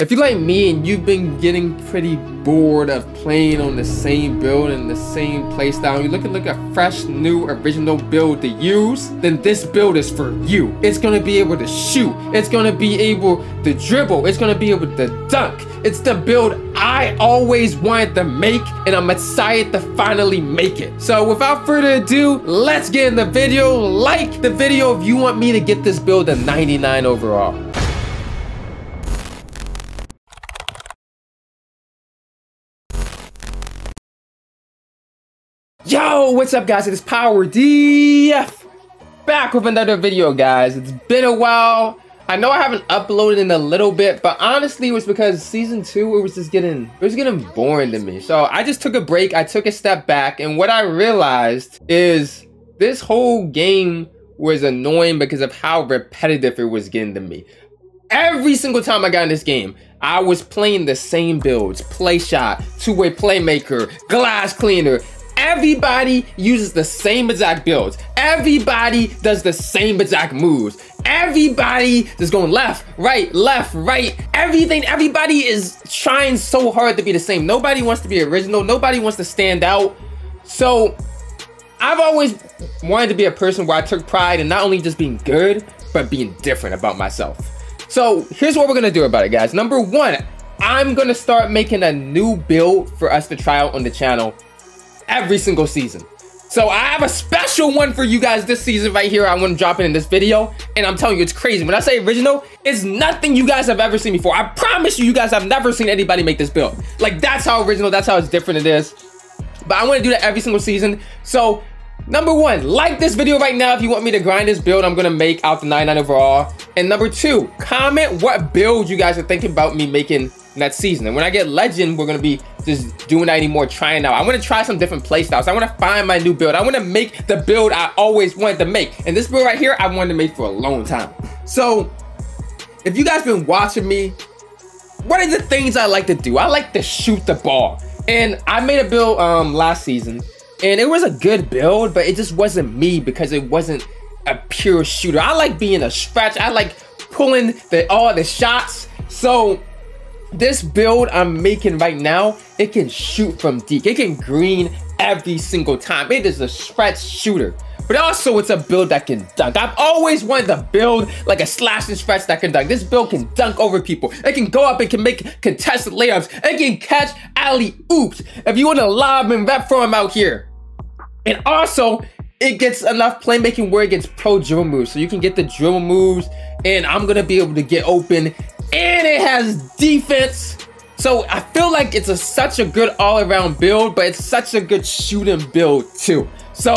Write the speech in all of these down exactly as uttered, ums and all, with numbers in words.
If you're like me and you've been getting pretty bored of playing on the same build and the same playstyle, you're looking, looking at fresh, new, original build to use, then this build is for you. It's gonna be able to shoot. It's gonna be able to dribble. It's gonna be able to dunk. It's the build I always wanted to make, and I'm excited to finally make it. So without further ado, let's get in the video. Like the video if you want me to get this build a ninety-nine overall. Yo, what's up guys, it's Power D F back with another video guys. It's been a while. I know I haven't uploaded in a little bit, but honestly it was because season two, it was just getting it was getting boring to me. So I just took a break, I took a step back, and what I realized is this whole game was annoying because of how repetitive it was getting to me. Every single time I got in this game, I was playing the same builds: play shot, two-way playmaker, glass cleaner. Everybody uses the same exact builds. Everybody does the same exact moves. Everybody is going left, right, left, right. Everything, everybody is trying so hard to be the same. Nobody wants to be original. Nobody wants to stand out. So I've always wanted to be a person where I took pride in not only just being good, but being different about myself. So here's what we're gonna do about it, guys. Number one, I'm gonna start making a new build for us to try out on the channel every single season. So I have a special one for you guys this season right here. I want to drop it in this video, and I'm telling you, it's crazy. When I say original, it's nothing you guys have ever seen before. I promise you, you guys have never seen anybody make this build. Like, that's how original, that's how it's different it is. But I want to do that every single season. So number one, like this video right now if you want me to grind this build I'm gonna make out the ninety-nine overall. And number two, comment what build you guys are thinking about me making that season. And when I get legend, we're gonna be just doing that anymore, trying out. I want to try some different play styles. I want to find my new build. I want to make the build I always wanted to make. And this build right here, I wanted to make for a long time. So if you guys been watching me, what are the things I like to do? I like to shoot the ball. And I made a build um, last season, and it was a good build, but it just wasn't me because it wasn't a pure shooter. I like being a stretch. I like pulling the, all the shots. So this build I'm making right now, it can shoot from deep. It can green every single time. It is a stretch shooter, but also it's a build that can dunk. I've always wanted to build like a slash and stretch that can dunk. This build can dunk over people. It can go up. It can make contested layups. It can catch alley-oops if you want to lob and rep for him out here. And also, it gets enough playmaking where it gets pro dribble moves. So you can get the dribble moves, and I'm going to be able to get open. And it has defense. So I feel like it's a, such a good all-around build, but it's such a good shooting build too. So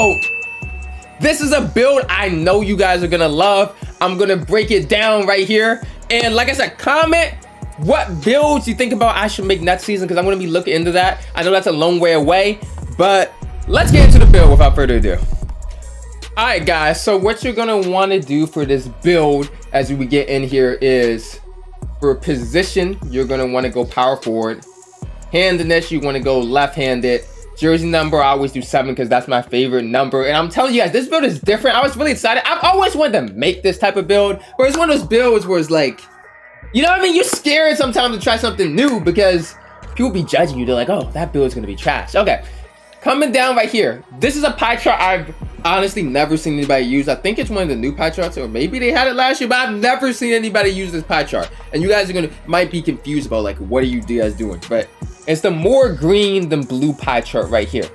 this is a build I know you guys are going to love. I'm going to break it down right here. And like I said, comment what builds you think about I should make next season, because I'm going to be looking into that. I know that's a long way away, but let's get into the build without further ado. All right, guys. So what you're going to want to do for this build as we get in here is, for position, you're going to want to go power forward. Handedness, you want to go left-handed. Jersey number, I always do seven because that's my favorite number. And I'm telling you guys, this build is different. I was really excited. I've always wanted to make this type of build, but it's one of those builds where it's like, you know what I mean? You're scared sometimes to try something new because people be judging you. They're like, oh, that build is going to be trash. Okay. Coming down right here. This is a pie chart I've honestly never seen anybody use. I think it's one of the new pie charts, or maybe they had it last year, but I've never seen anybody use this pie chart. And you guys are gonna might be confused about like, what are you guys doing? But it's the more green than blue pie chart right here.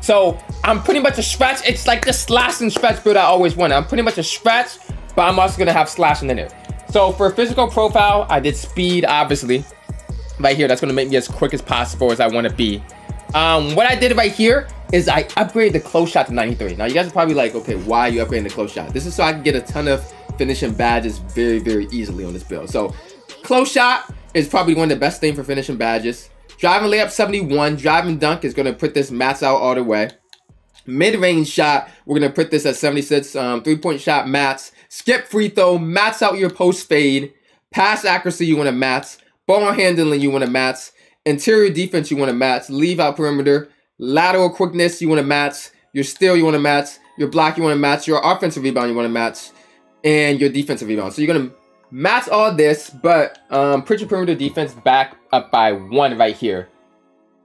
So I'm pretty much a stretch. It's like the slash and stretch build I always wanted. I'm pretty much a stretch, but I'm also gonna have slashing in it. So for physical profile, I did speed, obviously. Right here, that's gonna make me as quick as possible as I wanna be. Um, what I did right here is I upgraded the close shot to ninety-three. Now you guys are probably like, okay, why are you upgrading the close shot? This is so I can get a ton of finishing badges very, very easily on this build. So close shot is probably one of the best thing for finishing badges. Driving layup seventy-one, driving dunk is gonna put this max out all the way. Mid-range shot, we're gonna put this at seventy-six. Um, three-point shot max, skip free throw, max out your post fade, pass accuracy you wanna max, ball handling you wanna max, interior defense you wanna max, leave out perimeter, lateral quickness you want to match, your steal you want to match, your block you want to match, your offensive rebound you want to match, and your defensive rebound. So you're going to match all this, but um, put your perimeter defense back up by one right here.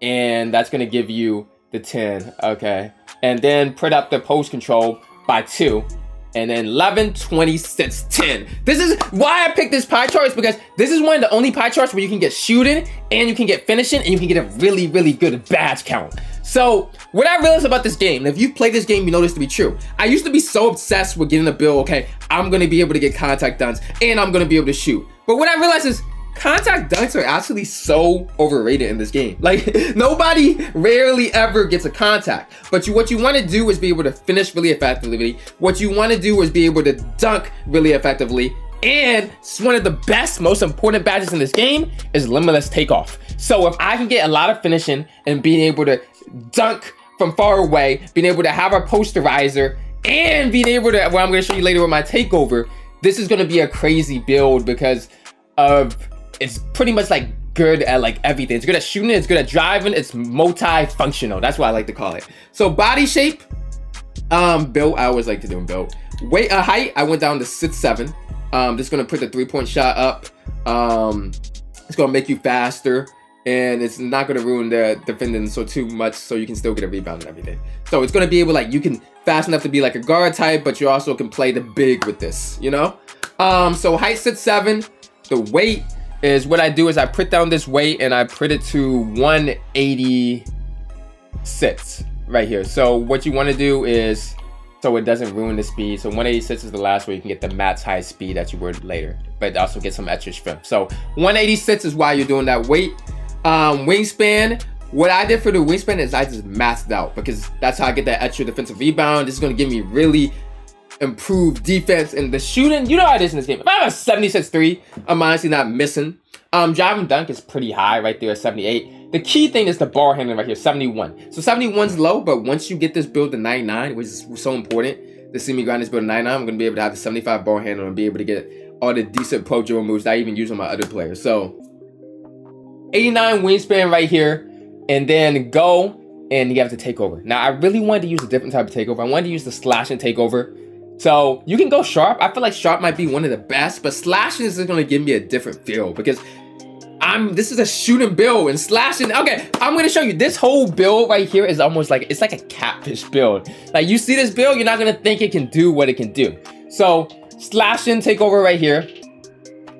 And that's going to give you the ten. Okay. And then put up the post control by two. And then eleven, twenty, six, ten. This is why I picked this pie chart, is because this is one of the only pie charts where you can get shooting and you can get finishing and you can get a really, really good badge count. So what I realized about this game, and if you play this game, you know this to be true. I used to be so obsessed with getting a build, okay, I'm going to be able to get contact dunks and I'm going to be able to shoot. But what I realized is contact dunks are actually so overrated in this game. Like, nobody rarely ever gets a contact. But you, what you want to do is be able to finish really effectively. What you want to do is be able to dunk really effectively. And it's one of the best, most important badges in this game is limitless takeoff. So if I can get a lot of finishing and being able to dunk from far away, being able to have a posterizer, and being able to, well, I'm going to show you later with my takeover, this is going to be a crazy build because of... it's pretty much like good at like everything. It's good at shooting, it's good at driving, it's multi-functional. That's what I like to call it. So body shape, um, build, I always like to do build. Weight, uh, height, I went down to six seven. Um, just gonna put the three-point shot up. Um, it's gonna make you faster and it's not gonna ruin the defending so too much, so you can still get a rebound and everything. So it's gonna be able, like, you can fast enough to be like a guard type, but you also can play the big with this, you know? Um, so height six seven, the weight, is what I do is I put down this weight and I put it to one eighty-six right here. So what you want to do is, so it doesn't ruin the speed. So one eighty-six is the last way you can get the max high speed that you were later, but also get some extra strength. So one eighty-six is why you're doing that weight. Um, wingspan. What I did for the wingspan is I just maxed out because that's how I get that extra defensive rebound. This is going to give me really improved defense and the shooting. You know how it is in this game. If I have a seventy-six three, I'm honestly not missing. Um, driving dunk is pretty high right there at seventy-eight. The key thing is the ball handling right here, seventy-one. So seventy-one's low, but once you get this build to ninety-nine, which is so important, to see me grind this build to ninety-nine, I'm going to be able to have the seventy-five ball handle and be able to get all the decent pro dribble moves that I even use on my other players. So eighty-nine wingspan right here, and then go, and you have to take over. Now, I really wanted to use a different type of takeover. I wanted to use the slash and takeover. So you can go sharp. I feel like sharp might be one of the best, but slashing is going to give me a different feel because I'm, this is a shooting build and slashing. Okay, I'm going to show you this whole build right here is almost like, it's like a catfish build. Like, you see this build, you're not going to think it can do what it can do. So slashing takeover right here.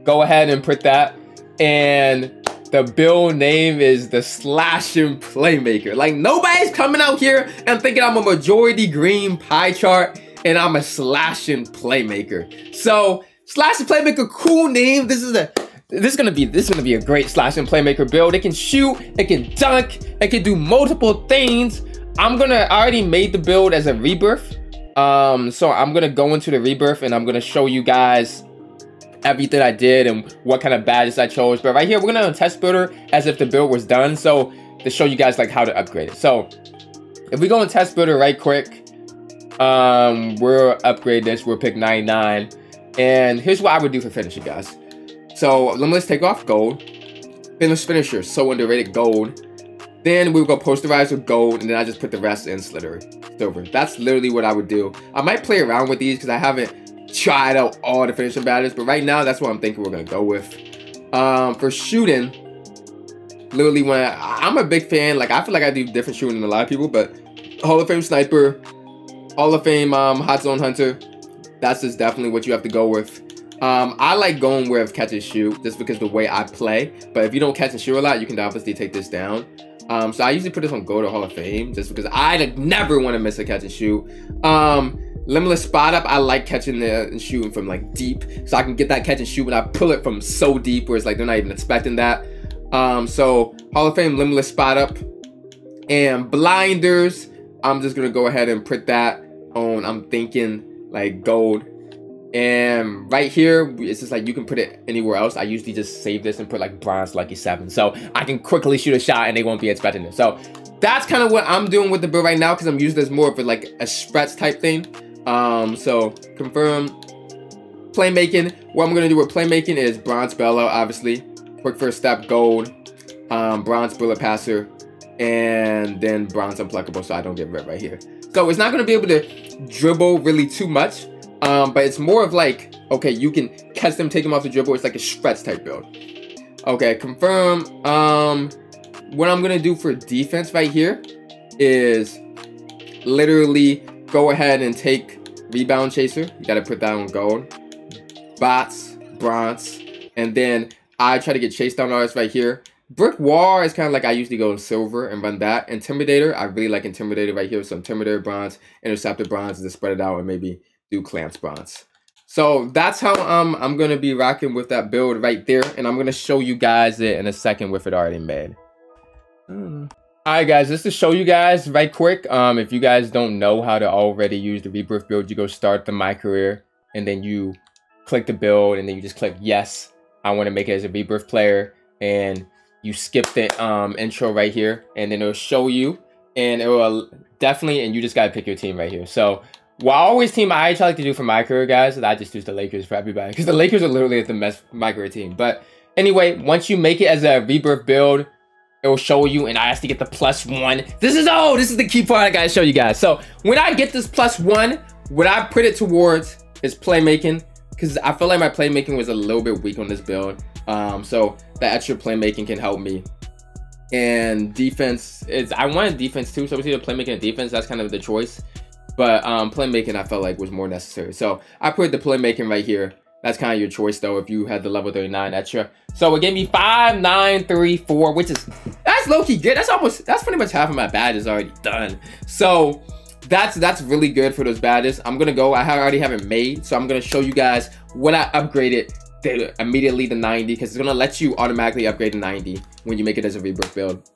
Go ahead and put that. And the build name is the slashing playmaker. Like, nobody's coming out here and thinking I'm a majority green pie chart and I'm a slashing playmaker. So slashing playmaker, cool name. This is a, this is gonna be, this is gonna be a great slashing playmaker build. It can shoot, it can dunk, it can do multiple things. I'm gonna, I already made the build as a rebirth. Um, so I'm gonna go into the rebirth and I'm gonna show you guys everything I did and what kind of badges I chose. But right here, we're gonna test builder as if the build was done. So to show you guys like how to upgrade it. So if we go in test builder right quick, um we'll upgrade this, we'll pick ninety-nine, and here's what I would do for finishing, guys. So limitless takeoff, gold. Finish finisher, so underrated, gold. Then we would go posterize with gold, and then I just put the rest in slither silver. That's literally what I would do. I might play around with these because I haven't tried out all the finishing badges, but right now that's what I'm thinking we're gonna go with. Um for shooting, literally, when I, I'm a big fan, like, I feel like I do different shooting than a lot of people, but Hall of Fame sniper, Hall of Fame um, hot zone hunter, that's just definitely what you have to go with. Um, I like going with catch and shoot just because the way I play, but if you don't catch and shoot a lot, you can obviously take this down. Um, so I usually put this on go to Hall of Fame just because I never want to miss a catch and shoot. Um, limitless spot up, I like catching the, and shooting from like deep, so I can get that catch and shoot when I pull it from so deep where it's like they're not even expecting that. Um, so Hall of Fame, limitless spot up, and blinders, I'm just going to go ahead and put that on, I'm thinking like gold. And right here, it's just like you can put it anywhere else. I usually just save this and put like bronze lucky seven, so I can quickly shoot a shot and they won't be expecting it. So that's kind of what I'm doing with the build right now, because I'm using this more for like a stretch type thing. Um so confirm playmaking. What I'm gonna do with playmaking is bronze bellow, obviously, quick first step gold, um bronze bullet passer, and then bronze unpluckable, so I don't get ripped right here. So it's not going to be able to dribble really too much, um, but it's more of like, okay, you can test him, take him off the dribble. It's like a stretch type build. Okay, confirm. Um, what I'm gonna do for defense right here is literally go ahead and take Rebound Chaser. You gotta put that on gold. Bots, bronze, and then I try to get Chase Down Artist right here. Brick Wall is kind of like I usually go in silver and run that. Intimidator, I really like Intimidator right here. So Intimidator bronze, Interceptor bronze, and then spread it out and maybe do Clamps bronze. So that's how um, I'm going to be rocking with that build right there. And I'm going to show you guys it in a second with it already made. Mm. Alright guys, just to show you guys right quick. Um, if you guys don't know how to already use the Rebirth build, you go start the My Career. And then you click the build and then you just click yes. I want to make it as a Rebirth player. And you skip the um, intro right here, and then it'll show you, and it will definitely, and you just gotta pick your team right here. So, while always team I try to do for my career, guys, I just use the Lakers for everybody, because the Lakers are literally the best my career team. But anyway, once you make it as a Rebirth build, it will show you, and I have to get the plus one. This is, oh, this is the key part I gotta show you guys. So, when I get this plus one, what I put it towards is playmaking, because I feel like my playmaking was a little bit weak on this build. Um, so the extra playmaking can help me, and defense is, I wanted defense too. So obviously the playmaking and defense, that's kind of the choice, but, um, playmaking I felt like was more necessary. So I put the playmaking right here. That's kind of your choice though, if you had the level thirty-nine extra. So it gave me five, nine, three, four, which is, that's low key good. That's almost, that's pretty much half of my badges already done. So that's, that's really good for those badges. I'm going to go, I already have it made. So I'm going to show you guys what I upgraded immediately to ninety, because it's going to let you automatically upgrade to ninety when you make it as a Rebirth build.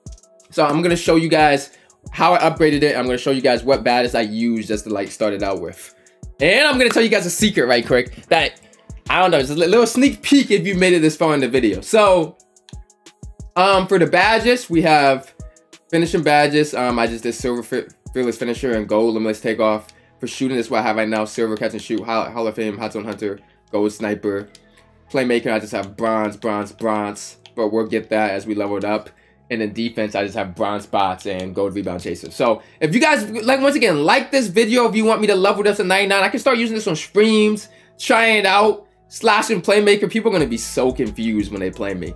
So I'm going to show you guys how I upgraded it. I'm going to show you guys what badges I used just to like start it out with. And I'm going to tell you guys a secret right quick that, I don't know, it's a little sneak peek if you made it this far in the video. So um, for the badges, we have finishing badges. Um, I just did Silver Fearless Finisher and Gold Limitless Takeoff. For shooting, this is what I have right now. Silver Catch and Shoot, Hall of Fame, Hot Zone Hunter, Gold Sniper. Playmaker, I just have bronze, bronze, bronze, but we'll get that as we level it up. And then defense, I just have bronze bots and gold rebound chaser. So if you guys, like once again, like this video, if you want me to level it up to ninety-nine, I can start using this on streams, trying it out, slashing playmaker. People are going to be so confused when they play me.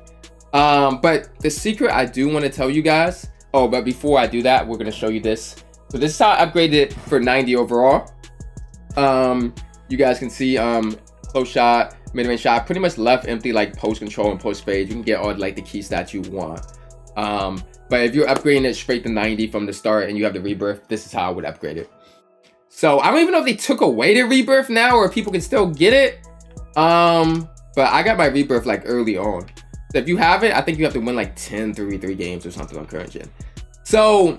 Um, but the secret I do want to tell you guys, oh, but before I do that, we're going to show you this. So this is how I upgraded it for ninety overall. Um, you guys can see um, close shot, mid-range shot, pretty much left empty, like post control and post fade. You can get all like the key stats you want. Um, but if you're upgrading it straight to ninety from the start and you have the rebirth, this is how I would upgrade it. So I don't even know if they took away the rebirth now or if people can still get it. Um, but I got my rebirth like early on. So if you have it, I think you have to win like ten three three games or something on current gen. So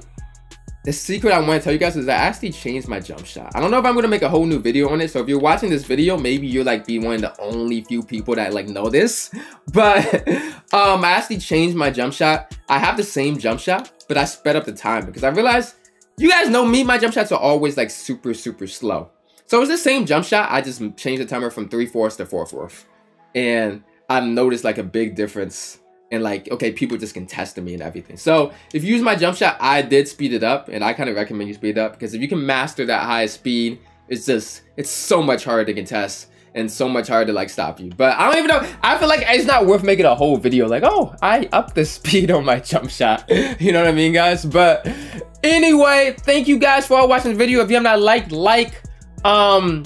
the secret I want to tell you guys is I actually changed my jump shot. I don't know if I'm going to make a whole new video on it. So if you're watching this video, maybe you're like be one of the only few people that like know this. But um, I actually changed my jump shot. I have the same jump shot, but I sped up the time because I realized you guys know me. My jump shots are always like super, super slow. So it's the same jump shot. I just changed the timer from three fourths to four fourths. And I noticed like a big difference. And like, okay, people just contesting me and everything. So if you use my jump shot, I did speed it up, and I kind of recommend you speed it up because if you can master that highest speed, it's just, it's so much harder to contest and so much harder to like stop you. But I don't even know, I feel like it's not worth making a whole video like, oh, I upped the speed on my jump shot. You know what I mean, guys? But anyway, thank you guys for all watching the video. If you have not liked, like, um,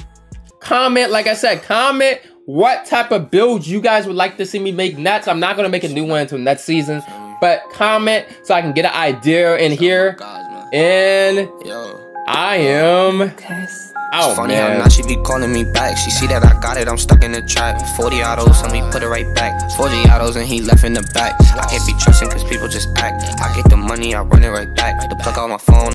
comment, like I said, comment what type of build you guys would like to see me make next. I'm not going to make a new one until next season, but comment so I can get an idea in here. And I am out. Funny how now she be calling me back. She see that I got it, I'm stuck in the trap. forty autos and we put it right back. forty autos and he left in the back. I can't be trusting because people just act. I get the money, I run it right back. To plug out my phone.